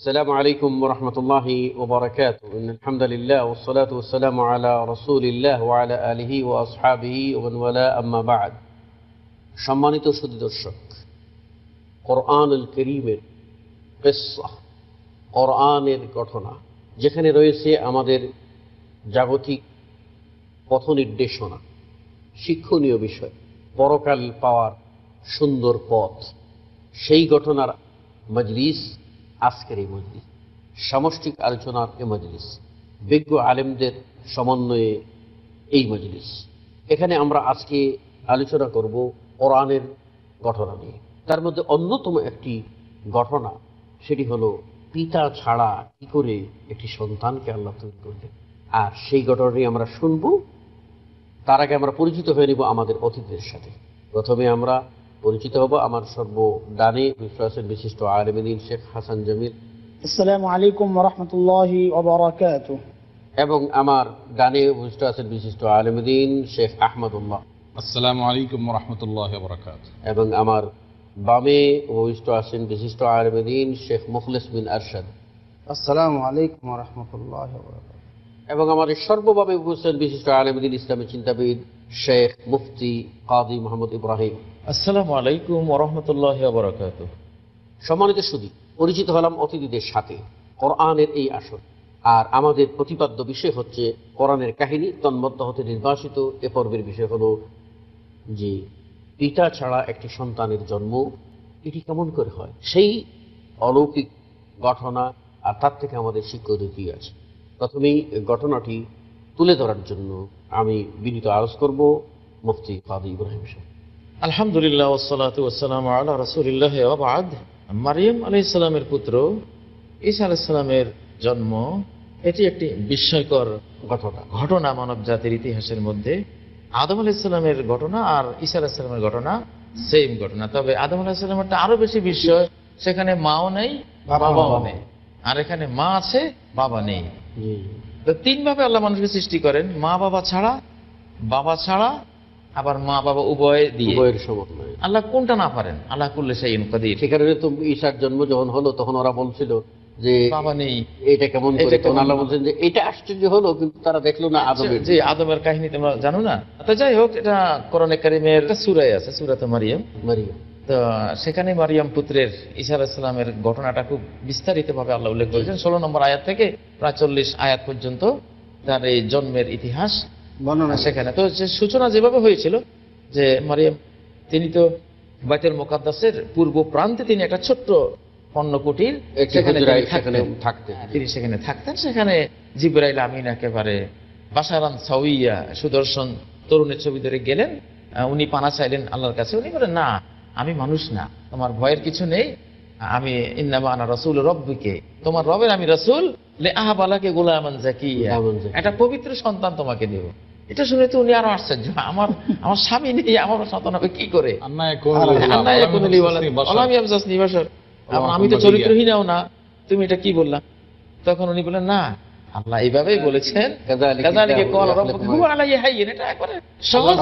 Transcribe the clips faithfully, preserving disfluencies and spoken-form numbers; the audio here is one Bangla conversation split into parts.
السلام عليكم ورحمة الله وبركاته. إن الحمد لله والصلاة والسلام على رسول الله وعلى آله وأصحابه ومن والاه أما بعد. সম্মানিত সুদর্শক কোরআনুল কারীমের কিসসা কোরআনের ঘটনা যেখানে রয়েছে আমাদের জাগতিক পথ নির্দেশনা শিক্ষণীয় বিষয় পরকাল পাওয়ার সুন্দর পথ সেই ঘটনার মজলিস আজকের এই মজলিস সামষ্টিক আলোচনার এই মজলিস বিজ্ঞ আলেমদের সমন্বয়ে এই মজলিস এখানে আমরা আজকে আলোচনা করব কোরআনের ঘটনা নিয়ে তার মধ্যে অন্যতম একটি ঘটনা সেটি হলো পিতা ছাড়া কি করে একটি সন্তানকে আল্লাহ তৈরি করলেন আর সেই ঘটনাটি আমরা শুনব তার আগে আমরা পরিচিত হয়ে নিব আমাদের অতিথিদের সাথে প্রথমে আমরা পরিচিত হব আমার সর্ব দানি বিশ্বাসের বিশিষ্ট আলেম দ্বীন শেখ হাসান জামিল আসসালামু আলাইকুম ওয়া রাহমাতুল্লাহি ওয়া বারাকাতুহু এবং আমার দানি বিশ্বাসের বিশিষ্ট আলেম দ্বীন শেখ আহমদুল্লাহ আসসালামু আলাইকুম ওয়া রাহমাতুল্লাহি ওয়া বারাকাতুহু এবং আমার বামে উপস্থিত আছেন বিশিষ্ট আলেম দ্বীন শেখ মুখলিস বিন আরশাদ আসসালামু আলাইকুম ওয়া রাহমাতুল্লাহি ওয়া বারাকাতুহু এবং আমার সর্বভাবে উপস্থিত বিশিষ্ট আলেম দ্বীন ইসলামী চিন্তাবিদ শেখ মুফতি কাজী মোহাম্মদ ইব্রাহিম আসসালামু আলাইকুম ওয়া রাহমাতুল্লাহি ওয়া বারাকাতুহু সম্মানিত সুধী পরিচিত হলাম অতিথিদের সাথে কোরআনের এই আসর আর আমাদের প্রতিপাদ্য বিষয় হচ্ছে কোরআনের কাহিনী তন্মধ্যে হতে নির্বাসিত এ পর্বের বিষয় হলো যে পিতা ছাড়া একটি সন্তানের জন্ম এটি কেমন করে হয় সেই অলৌকিক ঘটনা আর তার থেকে আমাদের শিক্ষণীয় কি আছে প্রথমেই ঘটনাটি তুলে ধরার জন্য আমি বিনীত আরজ করব মুফতি কাজী ইব্রাহিম সাহেব আলহামদুলিল্লাহ والصلاه والسلام على رسول الله وبعد মারইয়াম আলাইহিস সালামের পুত্র ঈসা আলাইহিস সালামের জন্ম এটি একটি বিস্ময়কর ঘটনা ঘটনা মানব জাতির ইতিহাসের মধ্যে আদম আলাইহিস সালামের ঘটনা আর ঈসা আলাইহিস সালামের ঘটনা সেম ঘটনা তবে আদম আলাইহিস সালামেরটা আরো বেশি বিস্ময় সেখানে মাও নেই বাবাও নেই আর এখানে মা আছে বাবা নেই তো তিন ভাবে আল্লাহ মানুষকে সৃষ্টি করেন মা বাবা ছাড়া বাবা ছাড়া আবার মা বাবা উভয় দিয়ে উভয়ের সমন্বয় আল্লাহ কোনটা না পারেন আল্লাহ কুল্লি শাইইন কাদির সেখানে তো ঈসার জন্ম যখন হলো তখন ওরা বলছিল যে বাবা নেই এটা কেমন করে তখন আল্লাহ বলেন যে এটা আশ্চর্য হলো কিন্তু তারা দেখলো না আদমের জি আদমের কাহিনী তোমরা জানো না তো যাই হোক এটা কোরআনে কারীমের একটা সূরা আছে সূরাত মারইয়াম মারইয়াম তো সেখানে মারইয়াম পুত্রের ঈসা আলাইহিস সালামের ঘটনাটা খুব বিস্তারিতভাবে আল্লাহ উল্লেখ করেছেন ষোলো নম্বর আয়াত থেকে প্রায় চল্লিশ আয়াত পর্যন্ত তার এই জন্মের ইতিহাস বর্ণনা সেখানে তো যে সূচনা যেভাবে হয়েছিল যে মারইয়াম তিনি তো বাইতুল মুকাদ্দাসের পূর্ব প্রান্তে তিনি একটা ছোট্ট পণ্যকুটির সেখানে থাকতেন তিনি সেখানে থাকতেন সেখানে জিবরাইল আমিন একেবারে বাশারান সাউইয়া সুদর্শন তরুণের ছবি ধরে গেলেন উনি পানা চাইলেন আল্লাহর কাছে উনি বলেন না আমি মানুষ না তোমার ভয়ের কিছু নেই আমি ইন্নামা আনা রাসূল রব্বিকে তোমার রবের আমি রাসূল লে আহবালাকে গোলামান জাকিয়া এটা পবিত্র সন্তান তোমাকে দেব এটা শুনে তো উনি আরো আশ্চর্য আমার আমার স্বামী নেই আমার সন্তান হবে কি করে আমি তো চরিত্রহীনও না তুমি এটা কি বললা তখন উনি বলেন না আল্লাহ এইভাবেই বলেছেন কাযালিকা ক্বাল রাব্বুকা হুয়া আলাইহি হাইয়্যুন এটা একবারে সহজ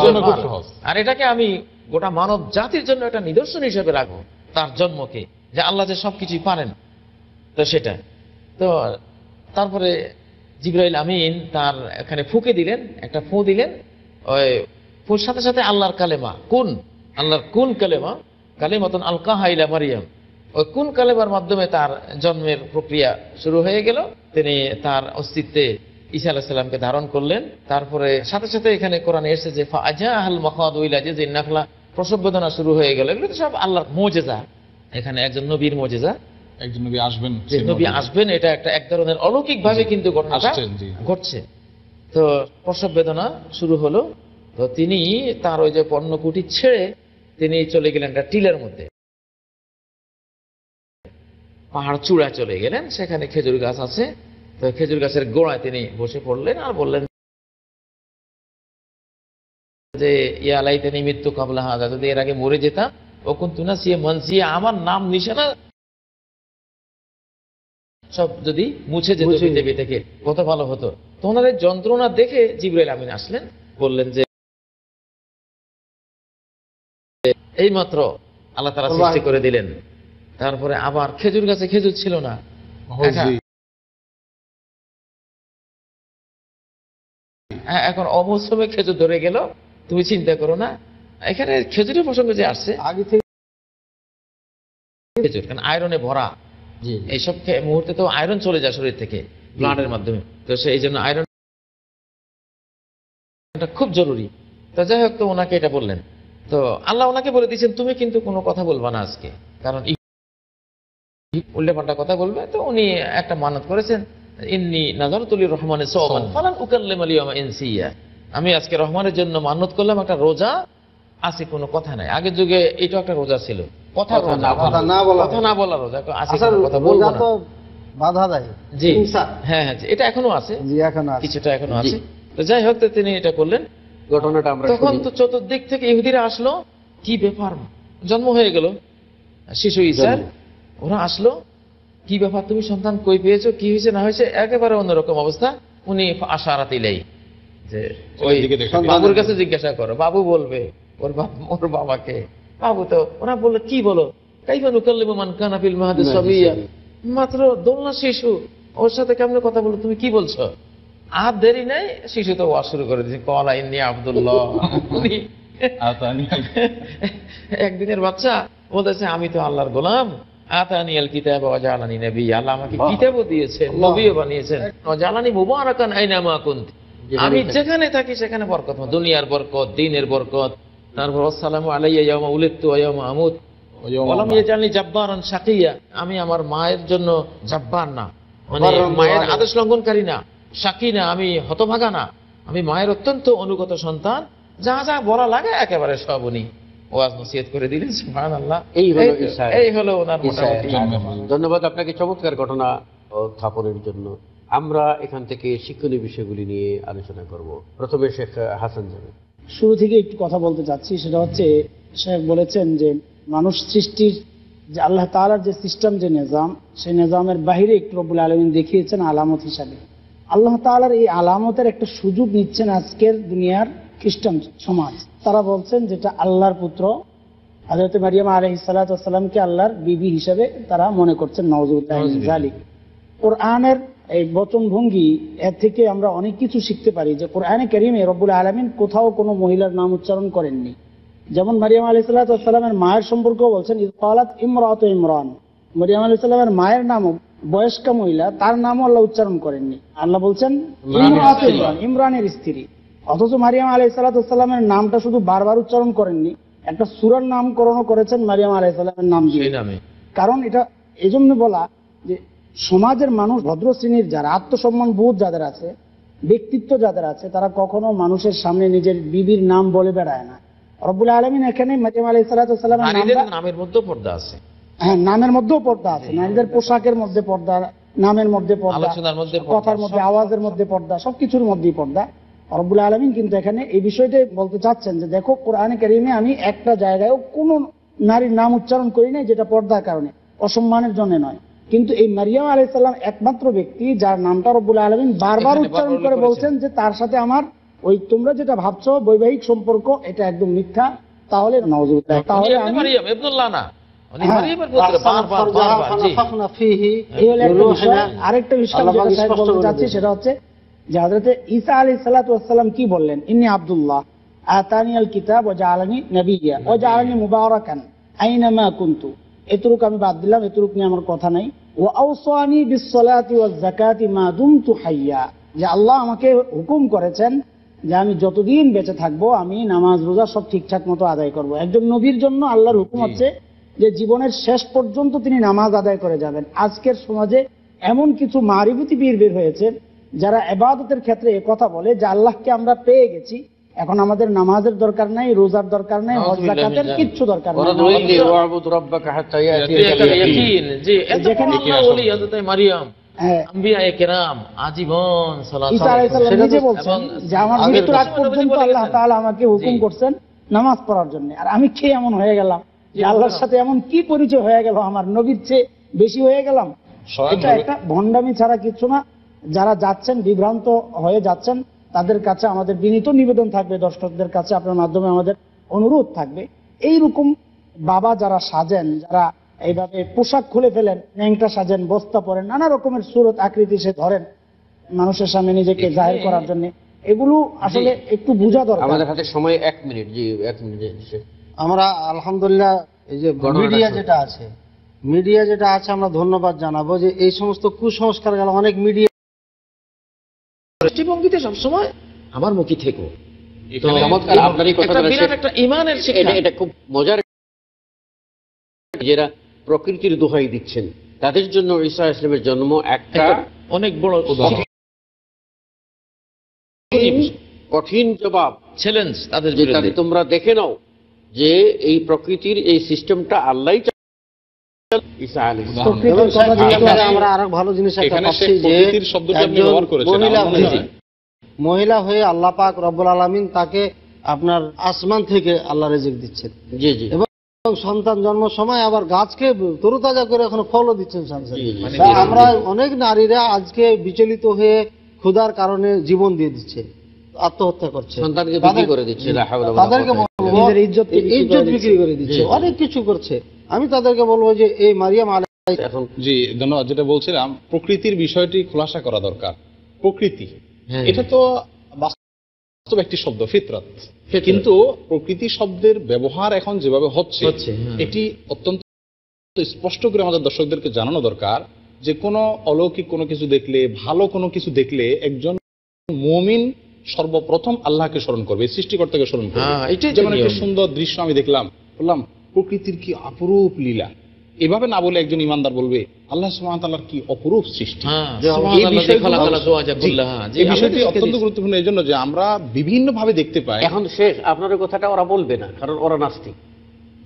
সহজ আর এটাকে আমি গোটা মানব জাতির জন্য একটা নিদর্শন হিসেবে রাখো তার জন্মকে যে আল্লাহ যে সবকিছু পারেন তো সেটা তো তারপরে জিবরাইল আমিন তার এখানে ফুঁকে দিলেন একটা ফু দিলেন ওই ফুর সাথে সাথে আল্লাহর কালেমা কোন আল্লাহর কোন কালেমা কালেমাতুন আলকাহা ইলা মারইয়াম ওই কোন কালেমার মাধ্যমে তার জন্মের প্রক্রিয়া শুরু হয়ে গেল তিনি তার অস্তিত্বে ঈসা আলাইহিস সালামকে ধারণ করলেন তারপরে সাথে সাথে এখানে কোরআনে এসে যে ফাআজাহাল মাখাদু ইলা জিজিন নাখলা প্রসব বেদনা শুরু হয়ে গেল এগুলো তো সব আল্লাহর মুজিজা এখানে একজন নবীর মুজিজা একজন নবী আসবেন নবী আসবেন এটা একটা এক ধরনের অলৌকিক ভাবে কিন্তু ঘটনাটা ঘটছে তো প্রসব বেদনা শুরু হলো তো তিনি তার ওই যে পণ্যকুটি ছেড়ে তিনি চলে গেলেন একটা টিলার মধ্যে পাহাড় চূড়া চলে গেলেন সেখানে খেজুর গাছ আছে তো খেজুর গাছের গোড়ায় তিনি বসে পড়লেন আর বললেন যে ইয়া লাইতানি মিত্তু ক্বাবলা হাযা যদি এর আগে মরে যেতাম ও কুনতু নাসিয়া মানসিয়া আমার নাম নিশানা সব যদি মুছে যেত পৃথিবী থেকে কত ভালো হতো তো ওনার এই যন্ত্রণা দেখে জিবরাইল আমিন আসলেন বললেন যে এই মাত্র আল্লাহ তাআলা সৃষ্টি করে দিলেন তারপরে আবার খেজুর গাছে খেজুর ছিল না এখন অবশ্যই খেজুর ধরে গেল, তুমি চিন্তা করো না। এখানে খেজুরের প্রসঙ্গ যে আসছে আগে থেকে খেজুর কারণ আয়রনে ভরা, এইসব মুহূর্তে তো আয়রন চলে যায় শরীর থেকে ব্লাডের মাধ্যমে, তো সেই জন্য আয়রন খুব জরুরি। তো যাই হোক, তো ওনাকে এটা বললেন, তো আল্লাহ ওনাকে বলে দিয়েছেন তুমি কিন্তু কোনো কথা বলবা না আজকে, কারণ উল্লে পাল্টা কথা বলবে। তো উনি একটা মানত করেছেন, ইন্নি নাযারতু লিরহমানি সাওমান ফালান উকাল্লিমাল ইয়াওমা ইনসিয়া, আমি আজকে রহমানের জন্য মানত করলাম একটা রোজা, আজকে কোনো কথা নাই। আগের যুগে এটা একটা রোজা ছিল, কথা রোজা, কথা না বলা, কথা না বলা রোজা, আজকে কথা বলবো না, বাধা দেয়। জি হ্যাঁ হ্যাঁ, এটা এখনো আছে, জি এখনো আছে, কিছুটা এখনো আছে। তো যাই হোক, তিনি এটা করলেন। ঘটনাটা আমরা তখন তো চতুর্দিক থেকে ইহুদিরা আসলো, কি ব্যাপার, জন্ম হয়ে গেল শিশু ঈসার, ওরা আসলো, কি ব্যাপার তুমি সন্তান কই পেয়েছো, কি হয়েছে না হয়েছে, একেবারে অন্যরকম অবস্থা। উনি আশারাতিলেই যে ওই বাবুর কাছে জিজ্ঞাসা করো, বাবু বলবে ওর বাবা, ওর বাবাকে বাবু। তো ওরা বললো কি বলো, কাইফা নুকাল্লিমু মান কানা ফিল মাহদি সাবিয়া, মাত্র দোলনা শিশু, ওর সাথে কেমন কথা বলো, তুমি কি বলছো। আর দেরি নাই, শিশু তো ওয়া শুরু করে দিয়েছে, ক্বালা ইন্নী আব্দুল্লাহ, একদিনের বাচ্চা বলতেছে আমি তো আল্লাহর গোলাম, আতানিয়াল কিতাব ওয়া জালানি নবী, আল্লাহ আমাকে কিতাবও দিয়েছেন, নবীও বানিয়েছেন, ওয়া জালানি মুবারাকান আইনামা কুনতি, আমি যেখানে থাকি সেখানে বরকত, দুনিয়ার বরকত, দ্বীনের বরকত। তারপর আসসালামু আলাইয়া ইয়াওমা উলিদতু ওয়া ইয়াওমা আমুত ওয়া লাম ইয়াজালনি জাব্বারান শাকিয়া, আমি আমার মায়ের জন্য জাব্বার না, মানে মায়ের আদেশ লঙ্ঘনকারী না, শাকি না, আমি হতভাগা না, আমি মায়ের অত্যন্ত অনুগত সন্তান, যা যা বলা লাগে একেবারে সব উনি ওয়াজ নসিহত করে দিলেন। সুবহানাল্লাহ, এই হলো ঈসা, এই হলো ওনার মোটামুটি। ধন্যবাদ আপনাকে চমৎকার ঘটনা উত্থাপনের জন্য। আমরা এখান থেকে শিক্ষণীয় বিষয়গুলি নিয়ে আলোচনা করব। প্রথমে শেখ হাসান জামিল। শুরু থেকে একটু কথা বলতে চাচ্ছি, সেটা হচ্ছে শেখ বলেছেন যে মানুষ সৃষ্টির যে আল্লাহ তাআলার যে সিস্টেম, যে নিজাম, সেই নিজামের বাইরে একটু রব্বুল আলামিন দেখিয়েছেন আলামত হিসাবে। আল্লাহ তাআলার এই আলামতের একটা সুযোগ নিচ্ছেন আজকের দুনিয়ার খ্রিস্টান সমাজ। তারা বলছেন যেটা আল্লাহর পুত্র হযরত মারিয়াম আলাইহিস সালাতু ওয়াস সালামকে আল্লাহর বিবি হিসেবে তারা মনে করছেন, নাউযুবিল্লাহি মিন যালিক। কোরআনের এই বচনভঙ্গি, এর থেকে আমরা অনেক কিছু শিখতে পারি যে কোরআনে কারীমে রব্বুল আলামিন কোথাও কোনো মহিলার নাম উচ্চারণ করেননি। যেমন মারিয়াম আলাইহিস সালাতু ওয়াস সালামের মায়ের সম্পর্কেও বলছেন ইকালাত ইমরাতু ইমরান, মারিয়াম আলাইহিস সালামের মায়ের নামও বয়স্ক মহিলা, তার নামও আল্লাহ উচ্চারণ করেননি, আল্লাহ বলছেন ইমরানের স্ত্রী। অথচ মারিয়াম আলাইহিস সালাতু ওয়াস সালামের নামটা শুধু বারবার উচ্চারণ করেননি, একটা সূরার নামকরণ করেছেন মারিয়াম আলাইহিস সালামের নাম দিয়ে। কারণ এটা এজন্য বলা যে সমাজের মানুষ, ভদ্র শ্রেণীর যারা, আত্মসম্মান বোধ যাদের আছে, ব্যক্তিত্ব যাদের আছে, তারা কখনো মানুষের সামনে নিজের বিবির নাম বলে বেড়ায় না। রব্বুল আলামিন এখানে মারিয়াম আলাইহিস সালাতু ওয়াস সালামের নামের মধ্যে পর্দা আছে, হ্যাঁ নামের মধ্যেও পর্দা আছে, নারীদের পোশাকের মধ্যে পর্দা, নামের মধ্যে পর্দা, কথার মধ্যে, আওয়াজের মধ্যে পর্দা, সবকিছুর মধ্যেই পর্দা। রব্বুল আলামিন কিন্তু এখানে এই বিষয়টাই বলতে চাচ্ছেন যে দেখো কোরআনে কারিমে আমি একটা জায়গায়ও কোনো নারীর নাম উচ্চারণ করি নাই, যেটা পর্দার কারণে, অসম্মানের জন্য নয়। কিন্তু এই মারিয়াম আলাইহিস সালাম একমাত্র ব্যক্তি যার নামটা রব্বুল আলামিন বারবার উচ্চারণ করে বলছেন যে তার সাথে আমার ওই তোমরা যেটা ভাবছো বৈবাহিক সম্পর্ক, এটা একদম মিথ্যা। তাহলে নাউযুবিল্লাহ, তাহলে আমি মারিয়াম ইবনুল্লাহ না, আরেকটা বিষয় বলতে চাচ্ছি, সেটা হচ্ছে যে হযরত ঈসা আলাইহিস সালাতু ওয়াস সালাম কি বললেন, ইন্নী আব্দুল্লাহ আতানিয়াল কিতাব ওয়া জালানি নবিয়্যা ওয়া জালানি মুবারাকান আইনামা কুনতু, এতটুকু আমি বাদ দিলাম, এতটুকু নিয়ে আমার কথা নাই। ওয়া আওসানি বিস সালাতি ওয়াজ যাকাতি মা দুমতু হাইয়া, যে আল্লাহ আমাকে হুকুম করেছেন যে আমি যতদিন বেঁচে থাকবো আমি নামাজ রোজা সব ঠিকঠাক মতো আদায় করব। একজন নবীর জন্য আল্লাহর হুকুম হচ্ছে যে জীবনের শেষ পর্যন্ত তিনি নামাজ আদায় করে যাবেন। আজকের সমাজে এমন কিছু মারিফতি পীর বের হয়েছে যারা ইবাদতের ক্ষেত্রে এই কথা বলে যে আল্লাহকে আমরা পেয়ে গেছি, এখন আমাদের নামাজের দরকার নাই, রোজার দরকার নাই, হজ যাকাতের কিচ্ছু দরকার নাই। আজীবন সালাত নিজে বলছেন যে আমার মৃত্যুর আগ পর্যন্ত আল্লাহ তাআলা আমাকে হুকুম করছেন নামাজ পড়ার জন্য, আর আমি কি এমন হয়ে গেলাম, আল্লাহর সাথে এমন কি পরিচয় হয়ে গেল, আমার নবীর চেয়ে বেশি হয়ে গেলাম। এটা একটা ভণ্ডামি ছাড়া কিছু না। যারা যাচ্ছেন, বিভ্রান্ত হয়ে যাচ্ছেন, তাদের কাছে আমাদের বিনীত নিবেদন থাকবে, দর্শকদের কাছে আপনার মাধ্যমে আমাদের অনুরোধ থাকবে, এইরকম বাবা যারা সাজেন, যারা এইভাবে পোশাক খুলে ফেলেন ন্যাংটা সাজেন বস্তা পরেন নানা রকমের সুরত আকৃতি সে ধরেন মানুষের সামনে নিজেকে জাহির করার জন্য এগুলো আসলে একটু বোঝা দরকার আমাদের হাতে সময় এক মিনিট জি এক মিনিট দিয়েছে আমরা আলহামদুলিল্লাহ এই যে মিডিয়া যেটা আছে মিডিয়া যেটা আছে আমরা ধন্যবাদ জানাবো যে এই সমস্ত কুসংস্কার গুলো অনেক মিডিয়া দৃষ্টিভঙ্গিতে সব সময় আমার মুখী থেকো তো চমৎকার আপনারই কথা বলেছেন এটা একটা ঈমানের শিক্ষা এটা খুব মজার যারা প্রকৃতির দোহাই দিচ্ছেন তাদের জন্য ঈসা আলাইহিস সালামের জন্ম একটা অনেক বড় কঠিন জবাব চ্যালেঞ্জ তাদের জন্য তোমরা দেখে নাও যে এই প্রকৃতির এই সিস্টেমটা আল্লাহই ঈসা আলাইহিস সালাম আমরা আরো ভালো জিনিস একটা পাচ্ছি যে প্রকৃতির শব্দটা আপনি ব্যবহার করেছেন মহিলা হয়ে আল্লাহ পাক রব্বুল আলামিন তাকে আপনার আসমান থেকে আল্লাহ রিজিক দিচ্ছেন জি জি সন্তান জন্ম সময় আবার গাছকে তরতাজা করে এখন ফলও দিচ্ছেন সংসারে আমরা অনেক নারীরা আজকে বিচলিত হয়ে ক্ষুধার কারণে জীবন দিয়ে দিচ্ছে আত্মহত্যা করছে সন্তানকে বিক্রি করে দিচ্ছে তাদেরকে বলবো ইজ্জত ইজ্জত বিক্রি করে দিচ্ছে অনেক কিছু করছে আমি তাদেরকে বলবো যে এই মারিয়াম আলাইহিস এখন জি ধন্যবাদ যেটা বলছিলাম প্রকৃতির বিষয়টি খোলাসা করা দরকার প্রকৃতি এটা তো বাস্তব একটি শব্দ ফিতরাত কিন্তু প্রকৃতি শব্দের ব্যবহার এখন যেভাবে হচ্ছে এটি অত্যন্ত স্পষ্ট করে আমাদের দর্শকদেরকে জানানো দরকার যে কোনো অলৌকিক কোনো কিছু দেখলে ভালো কোনো কিছু দেখলে একজন মুমিন সর্বপ্রথম আল্লাহকে স্মরণ করবে সৃষ্টিকর্তাকে স্মরণ করবে হ্যাঁ এটা যেমন একটা সুন্দর দৃশ্য আমি দেখলাম বললাম প্রকৃতির কি অপরূপ লীলা এভাবে না বলে একজন ঈমানদার বলবে আল্লাহ সুবহানাহু ওয়া তাআলার কি অপরূপ সৃষ্টি এই বিষয়ে আল্লাহ তাআলা জওয়াজাকুল্লাহ যে বিষয়টি অত্যন্ত গুরুত্বপূর্ণ এজন্য যে আমরা বিভিন্ন ভাবে দেখতে পাই এখন শেখ আপনার কথাটা ওরা বলবে না কারণ ওরা নাস্তিক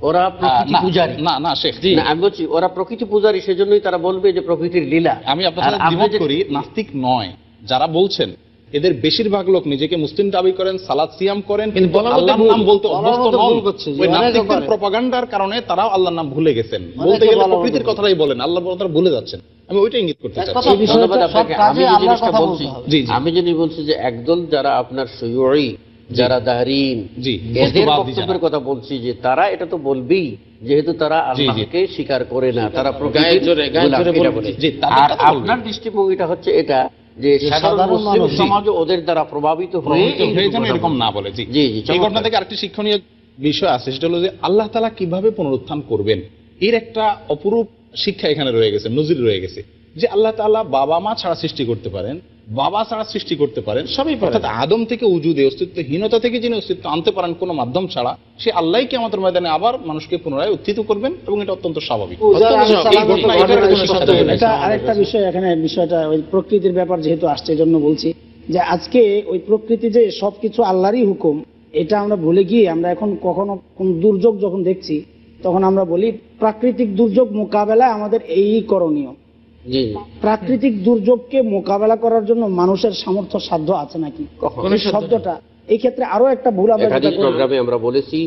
ওরা প্রকৃতি পূজারী না না শেখ না আমি বলছি ওরা প্রকৃতি পূজারী সেজন্যই তারা বলবে যে প্রকৃতির লীলা আমি আপনাদের দ্বিমত করি নাস্তিক নয় যারা বলছেন এদের বেশিরভাগ লোক নিজেকে মুসলিম দাবি করেন সালাত সিয়াম করেন কিন্তু আল্লাহর নাম বলতে অভ্যস্ত নন ওই নাস্তিকদের প্রপাগান্ডার কারণে তারা আল্লাহর নাম ভুলে গেছেন বলতে গেলে প্রকৃতির কথাই বলেন আল্লাহর কথা ভুলে যাচ্ছেন আমি ওইটা ইঙ্গিত করতে চাচ্ছি ধন্যবাদ আপনাকে আমি যে জিনিসটা বলছি জি আমি যেটা বলছি যে একদল যারা আপনার সুয়ুই যারা দাহরিন জি এদের বক্তব্যের কথা বলছি যে তারা এটা তো বলবেই যেহেতু তারা আল্লাহকে স্বীকার করে না তারা প্রকৃতির গায়ে বলে জি আর আপনার দৃষ্টিভঙ্গিটা হচ্ছে এটা যে সাধারণ মানুষ সমাজ ওদের দ্বারা প্রভাবিত হয়ে এইজন এরকম না বলে জি এই ঘটনা থেকে আরেকটি শিক্ষণীয় বিষয় আছে সেটা হলো যে আল্লাহ তাআলা কিভাবে পুনরুত্থান করবেন এর একটা অপরূপ শিক্ষা এখানে রয়ে গেছে নজির রয়ে গেছে যে আল্লাহ তাআলা বাবা মা ছাড়া সৃষ্টি করতে পারেন বাবা ছাড়া সৃষ্টি করতে পারেন সবই অর্থাৎ আদম থেকে উজুদে অস্তিত্বহীনতা থেকে যিনি অস্তিত্ব আনতে পারেন কোনো মাধ্যম ছাড়া সে আল্লাহই কিয়ামতের ময়দানে আবার মানুষকে পুনরায় উত্থিত করবেন এবং এটা অত্যন্ত স্বাভাবিক এটা আরেকটা বিষয় এখানে বিষয়টা ওই প্রকৃতির ব্যাপার যেহেতু আসছে এজন্য বলছি যে আজকে ওই প্রকৃতি যে সবকিছু আল্লাহরই হুকুম এটা আমরা ভুলে গিয়ে আমরা এখন কখনো কোন দুর্যোগ যখন দেখছি তখন আমরা বলি প্রাকৃতিক দুর্যোগ মোকাবেলায় আমাদের এই করণীয় প্রাকৃতিক দুর্যোগকে মোকাবেলা করার জন্য মানুষের সামর্থ্য সাধ্য আছে নাকি কোন শব্দটা এই ক্ষেত্রে আরো একটা ভুল প্রোগ্রামে আমরা বলেছি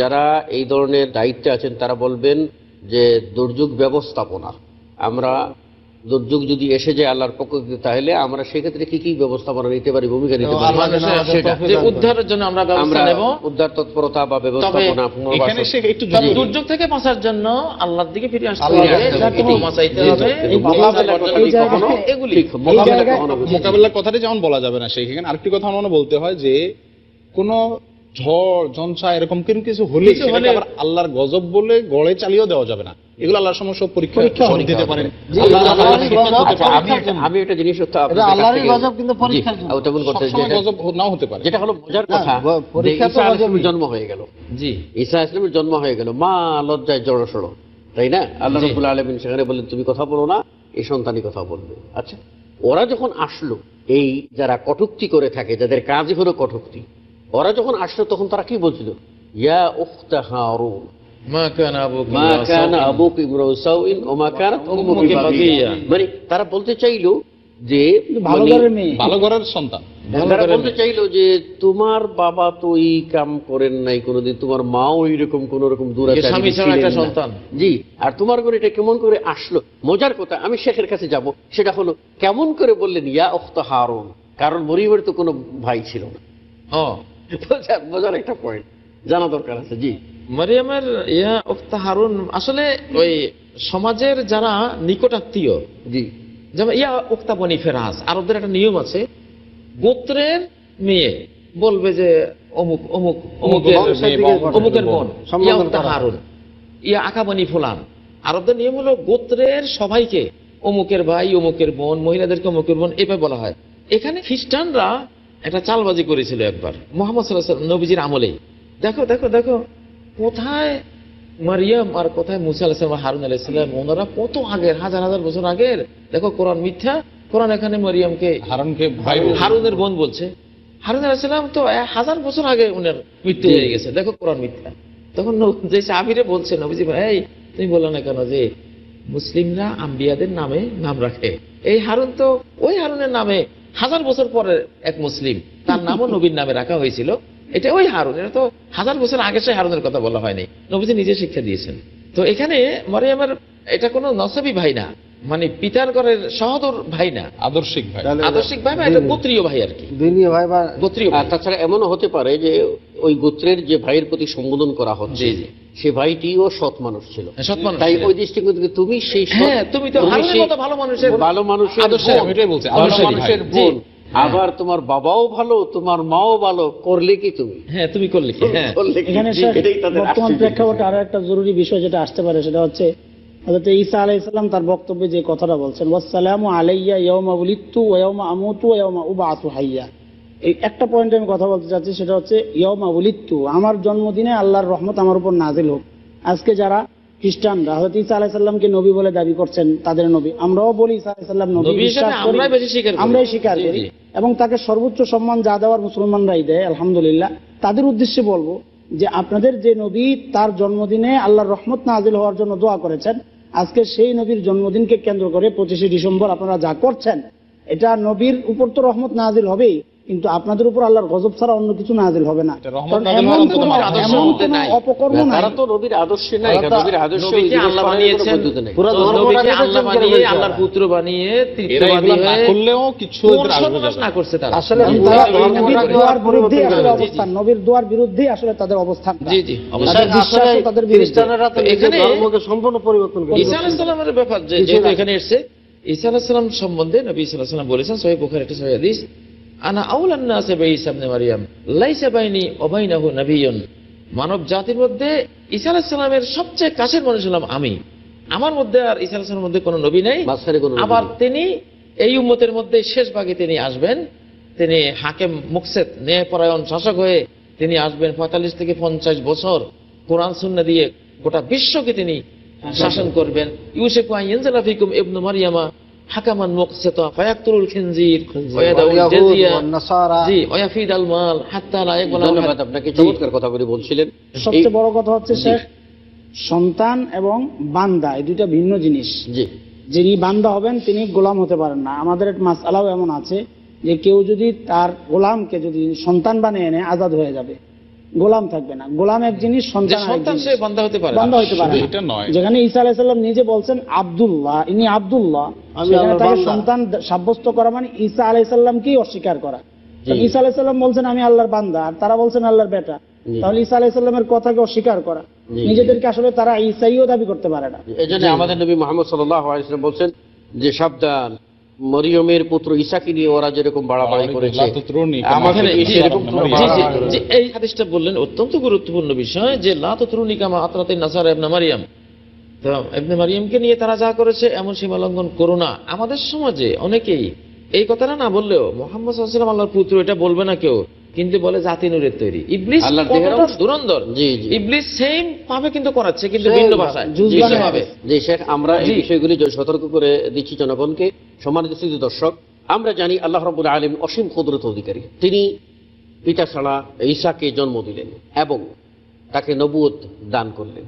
যারা এই ধরনের দায়িত্বে আছেন তারা বলবেন যে দুর্যোগ ব্যবস্থাপনা আমরা দুর্যোগ যদি এসে যায় আল্লাহর পক্ষ থেকে তাহলে আমরা সেই ক্ষেত্রে কি কি ব্যবস্থাপনা নিতে পারি ভূমিকা নিতে পারি যে উদ্ধারের জন্য আমরা ব্যবস্থা নেব উদ্ধার তৎপরতা বা ব্যবস্থাপনা এখানে সে একটু দুর্যোগ থেকে বাঁচার জন্য আল্লাহর দিকে ফিরে আসতে হবে এটাকে বাঁচাইতে হবে এগুলি মোকাবেলার কথাটা যেমন বলা যাবে না সেই এখানে আরেকটি কথা মনে বলতে হয় যে কোন ঝড় ঝঞ্ঝা এরকম কোন কিছু হলে সেটা আবার আল্লাহর গজব বলে গড়ে চালিয়ে দেওয়া যাবে না এগুলো আল্লাহর সমস্ত পরীক্ষা পরীক্ষা দিতে পারেন আমি একটা জিনিস হতে আপনাদের এটা আল্লাহরই গজব কিন্তু পরীক্ষা ওটা বল করতে যেটা গজব নাও হতে পারে যেটা হলো মজার কথা পরীক্ষা তো গজবের জন্ম হয়ে গেল জি ঈসা আলাইহিস জন্ম হয়ে গেল মা লজ্জায় জড়সড় তাই না আল্লাহ রাব্বুল আলামিন সেখানে বলেন তুমি কথা বলো না এই সন্তানই কথা বলবে আচ্ছা ওরা যখন আসলো এই যারা কটুক্তি করে থাকে যাদের কাজই হলো কটুক্তি ওরা যখন আসলো তখন তারা কি বলছিল ইয়া উখতা হারুন মা কানা আবুকি মা কানা আবুকি মুরাসাউইন ও মা কানাত উম্মুকি বাগিয়া মানে তারা বলতে চাইলো যে ভালো ঘরের মেয়ে ভালো ঘরের সন্তান তারা বলতে চাইলো যে তোমার বাবা তো এই কাম করেন নাই কোনোদিন তোমার মাও এরকম কোন রকম দুরাচারী স্বামী ছাড়া একটা সন্তান জি আর তোমার ঘরে এটা কেমন করে আসলো মজার কথা আমি শেখের কাছে যাব সেটা হলো কেমন করে বললেন ইয়া উখতা হারুন কারণ মরিয়মের তো কোনো ভাই ছিল না হ্যাঁ বোঝার একটা পয়েন্ট জানা দরকার আছে জি মরিয়মের ইয়া উখতা হারুন আসলে ওই समाजेर जारा निकटात्मीय जी যেমন ইয়া উক্তাবনী ফেরাজ আরবদের একটা নিয়ম আছে গোত্রের মেয়ে বলবে যে অমুক অমুক অমুকের অমুকের বোন ইয়া উক্তাহারুন ইয়া আকাবনী ফুলান আরবদের নিয়ম হলো গোত্রের সবাইকে অমুকের ভাই অমুকের বোন মহিলাদেরকে অমুকের বোন এভাবে বলা হয় এখানে খ্রিস্টানরা একটা চালবাজি করেছিল একবার মুহাম্মদ সাল্লাল্লাহু আলাইহি ওয়াসাল্লাম নবীজির আমলে দেখো দেখো দেখো কোথায় মারিয়াম আর কোথায় মুসা আলাইহিস সালাম হারুন আলাইহিস সালাম ওনারা কত আগে হাজার হাজার বছর আগে দেখো কোরআন মিথ্যা কোরআন এখানে মারিয়ামকে হারুনকে ভাই হারুনের বোন বলছে হারুন আলাইহিস সালাম তো হাজার বছর আগে উনার মৃত্যু হয়ে গেছে দেখো কোরআন মিথ্যা তখন যে সাহাবীরা বলছেন নবীজি ভাই তুমি বলো না কেন যে মুসলিমরা আম্বিয়াদের নামে নাম রাখে এই হারুন তো ওই হারুনের নামে হাজার বছর পরে এক মুসলিম তার নামও নবীর নামে রাখা হয়েছিল এটা ওই হারুন এটা তো হাজার বছর আগে সেই হারুনের কথা বলা হয়নি নবীজি নিজে শিক্ষা দিয়েছেন তো এখানে মারিয়ামের এটা কোনো নসবি ভাই না মানে পিতার ঘরের সহোদর ভাই না আদর্শিক ভাই আদর্শিক ভাই মানে এটা গোত্রীয় ভাই আর কি দিনীয় ভাই বা গোত্রীয় আর তাছাড়া এমনও হতে পারে যে ওই গোত্রের যে ভাইয়ের প্রতি সম্বোধন করা হচ্ছে সেই ভাইটিও সৎ মানুষ ছিল তাই ওই দৃষ্টিকোণ থেকে তুমি সেই হ্যাঁ তুমি তো হারুনের মতো ভালো মানুষের ভালো মানুষের আদর্শ আমি এটাই বলছি আদর্শ মানুষের বোন আবার তোমার বাবাও ভালো তোমার মাও ভালো করলে কি তুমি হ্যাঁ তুমি করলে কি হ্যাঁ এখানে এটাই তাদের বর্তমান প্রেক্ষাপটে আরো একটা জরুরি বিষয় যেটা আসতে পারে সেটা হচ্ছে হযরত ঈসা আলাইহিস সালাম তার বক্তব্যে যে কথাটা বলেন ওয়াসসালামু আলাইয়া ইয়াউমা উলিদতু ওয়া ইয়াউমা আমুতু ওয়া ইয়াউমা উবআসু হাইয়া এই একটা পয়েন্টে আমি কথা বলতে যাচ্ছি সেটা হচ্ছে ইয়াউমা উলিদতু আমার জন্মদিনে আল্লাহর রহমত আমার উপর নাযিল হোক আজকে যারা খ্রিস্টানরা হযরত ঈসা আলাইহিস সালামকে নবী বলে দাবি করছেন তাদের নবী আমরাও বলি ঈসা আলাইহিস সালাম নবী আমরাই বেশি স্বীকার করি আমরাই স্বীকার করি এবং তাকে সর্বোচ্চ সম্মান যা দেওয়ার মুসলমানরাই দেয় আলহামদুলিল্লাহ তাদের উদ্দেশ্যে বলবো যে আপনাদের যে নবী তার জন্মদিনে আল্লাহর রহমত নাযিল হওয়ার জন্য দোয়া করেছেন আজকে সেই নবীর জন্মদিনকে কেন্দ্র করে পঁচিশে ডিসেম্বর আপনারা যা করছেন এটা নবীর উপর তো রহমত নাযিল হবে কিন্তু আপনাদের উপর আল্লাহর গজব ছাড়া অন্য কিছু নাযিল হবে না এটা রহমত নাযিল হওয়ার কোনো আদর্শ হতে নাই অপকর্ম না তারা তো নবীর আদর্শ নাই এটা নবীর আদর্শ নবীকে আল্লাহ বানিয়েছেন পুরো নবীকে আল্লাহ বানিয়ে আল্লাহর পুত্র বানিয়ে তৃতীয়বাদী না করলেও কিছু এদের আলোচনা না করছে তারা আসলে নবীর দোয়ার বিরুদ্ধে আসলে অবস্থান নবীর দোয়ার বিরুদ্ধে আসলে তাদের অবস্থান জি জি অবশ্যই আসলে তাদের খ্রিস্টানরা তো এখানে ধর্মকে সম্পূর্ণ পরিবর্তন করে ঈসা আলাইহিস সালামের ব্যাপার যে যেটা এখানে এসেছে ঈসা আলাইহিস সালাম সম্বন্ধে নবী সাল্লাল্লাহু আলাইহি ওয়াসাল্লাম বলেছেন সহিহ বুখারী একটা সহিহ হাদিস আনা আউলান নাসে বাইসা ইবনে মারইয়াম লাইসা বাইনি ওয়া বাইনাহু নাবিয়ুন মানব জাতির মধ্যে ঈসা আলাইহিস সালামের সবচেয়ে কাছের মানুষ হলাম আমি আমার মধ্যে আর ঈসা আলাইহিস সালামের মধ্যে কোনো নবী নাই আবার তিনি এই উম্মতের মধ্যে শেষ ভাগে তিনি আসবেন তিনি হাকিম মুকসিদ ন্যায়পরায়ণ শাসক হয়ে তিনি আসবেন পঁয়তাল্লিশ থেকে পঞ্চাশ বছর কোরআন সুন্নাহ দিয়ে গোটা বিশ্বকে তিনি শাসন করবেন ইউসুফ আইনজালা ফিকুম ইবনে মারইয়ামা হাকামান মুকসিতা ফায়াকতুলুল খিনজির ওয়াদাউল জাজিয়া ওয়ান নাসারা জি ওয়াফিদ আল মাল হাত্তা লা ইয়াকুলা ধন্যবাদ আপনাকে চমৎকার কথা বলে বলছিলেন সবচেয়ে বড় কথা হচ্ছে শেখ সন্তান এবং বান্দা এই দুটো ভিন্ন জিনিস জি যিনি বান্দা হবেন তিনি গোলাম হতে পারেন না আমাদের একটা মাসআলাও এমন আছে যে কেউ যদি তার গোলামকে যদি সন্তান বানিয়ে নেয় আজাদ হয়ে যাবে গোলাম থাকবে না গোলাম এক জিনিস সন্তান সন্তান সে বান্দা হতে পারে বান্দা হতে পারে এটা নয় যেখানে ঈসা আলাইহিস সালাম নিজে বলেন আব্দুল্লাহ ইনি আব্দুল্লাহ আমি আল্লাহর সন্তান সাব্যস্ত করা মানে ঈসা আলাইহিস সালামকে অস্বীকার করা ঈসা আলাইহিস সালাম বলেন আমি আল্লাহর বান্দা আর তারা বলেন আল্লাহর বেটা তাহলে ঈসা আলাইহিস সালামের কথাকে অস্বীকার করা নিজেদেরকে আসলে তারা ঈসাইও দাবি করতে পারে না এজন্য আমাদের নবী মুহাম্মদ সাল্লাল্লাহু আলাইহি ওয়াসাল্লাম বলেন যে সাবধান মরিয়মের পুত্র ঈসাকে নিয়ে ওরা যেরকম বাড়াবাড়ি করেছে আমাদের এরকম যে এই হাদিসটা বললেন অত্যন্ত গুরুত্বপূর্ণ বিষয় যে লা তাতরুনিকামা আতরাতিন নাসারা ইবনে মারইয়াম তো ইবনে মারইয়ামকে নিয়ে তারা যা করেছে এমন সীমা লঙ্ঘন করো না আমাদের সমাজে অনেকেই এই কথাটা না বললেও মুহাম্মদ সাল্লাল্লাহু আলাইহি ওয়াসাল্লাম আল্লাহর পুত্র এটা বলবে না কেউ কিন্তু বলে জাতি নূরের তৈরি ইবলিস কতটা দুরন্দর ইবলিস সেম ভাবে কিন্তু করাচ্ছে কিন্তু ভিন্ন ভাষায় জুজবানে ভাবে জি শেখ আমরা এই বিষয়গুলি সতর্ক করে দিচ্ছি জনগণকে সম্মানিত শ্রোতা দর্শক আমরা জানি আল্লাহ রাব্বুল আলামিন অসীম কুদরতের অধিকারী তিনি পিতা ছাড়া ঈসাকে জন্ম দিলেন এবং তাকে নবুয়ত দান করলেন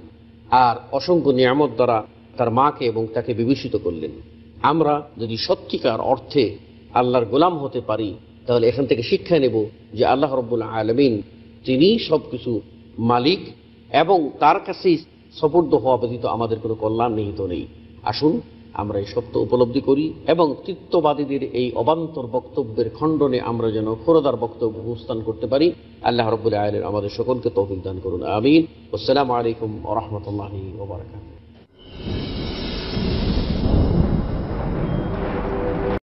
আর অসংখ্য নিয়ামত দ্বারা তার মাকে এবং তাকে বিভূষিত করলেন আমরা যদি সত্যিকার অর্থে আল্লাহর গোলাম হতে পারি তাহলে এখান থেকে শিক্ষা নেব যে আল্লাহ রাব্বুল আলামিন তিনি সবকিছু মালিক এবং তার কাছেই সপর্দ হওয়া ব্যতীত আমাদের কোনো কল্যাণ নিহিত নেই আসুন আমরা এই সত্য উপলব্ধি করি এবং তৃতীয়বাদীদের এই অবান্তর বক্তব্যের খণ্ডনে আমরা যেন খোরদার বক্তব্য উপস্থাপন করতে পারি আল্লাহ রাব্বুল আলামিন আমাদের সকলকে তৌফিক দান করুন আমিন আসসালামু আলাইকুম ওয়া রাহমাতুল্লাহি ওয়া বারাকাতুহু।